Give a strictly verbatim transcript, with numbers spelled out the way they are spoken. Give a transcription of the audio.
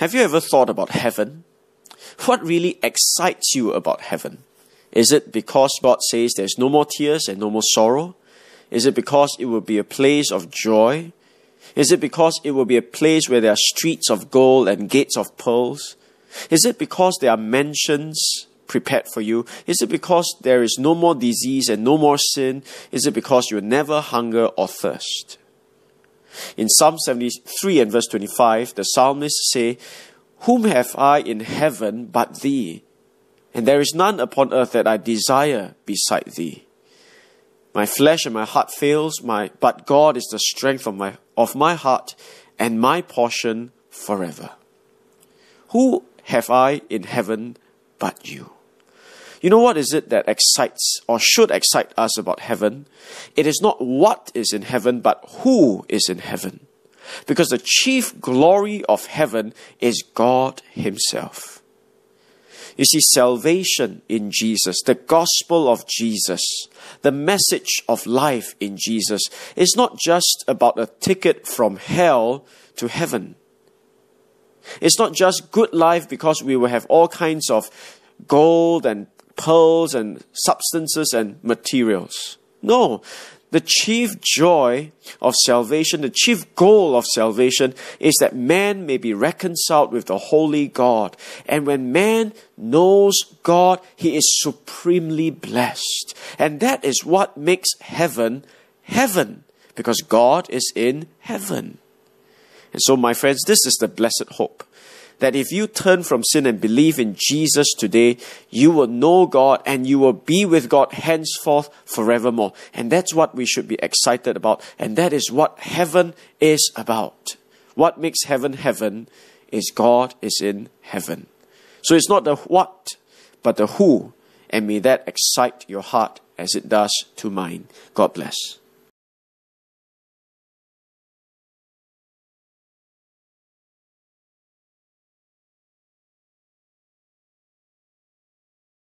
Have you ever thought about heaven? What really excites you about heaven? Is it because God says there's no more tears and no more sorrow? Is it because it will be a place of joy? Is it because it will be a place where there are streets of gold and gates of pearls? Is it because there are mansions prepared for you? Is it because there is no more disease and no more sin? Is it because you will never hunger or thirst? In Psalm seventy-three and verse twenty-five, the psalmists say, "Whom have I in heaven but thee? And there is none upon earth that I desire beside thee. My flesh and my heart fails, my, but God is the strength of my, of my heart and my portion forever." Who have I in heaven but you? You know what is it that excites or should excite us about heaven? It is not what is in heaven, but who is in heaven. Because the chief glory of heaven is God Himself. You see, salvation in Jesus, the gospel of Jesus, the message of life in Jesus is not just about a ticket from hell to heaven. It's not just good life because we will have all kinds of gold and pearls and substances and materials. No, the chief joy of salvation, the chief goal of salvation is that man may be reconciled with the holy God. And when man knows God, he is supremely blessed. And that is what makes heaven, heaven, because God is in heaven. And so, my friends, this is the blessed hope, that if you turn from sin and believe in Jesus today, you will know God and you will be with God henceforth forevermore. And that's what we should be excited about. And that is what heaven is about. What makes heaven heaven is God is in heaven. So it's not the what, but the who. And may that excite your heart as it does to mine. God bless.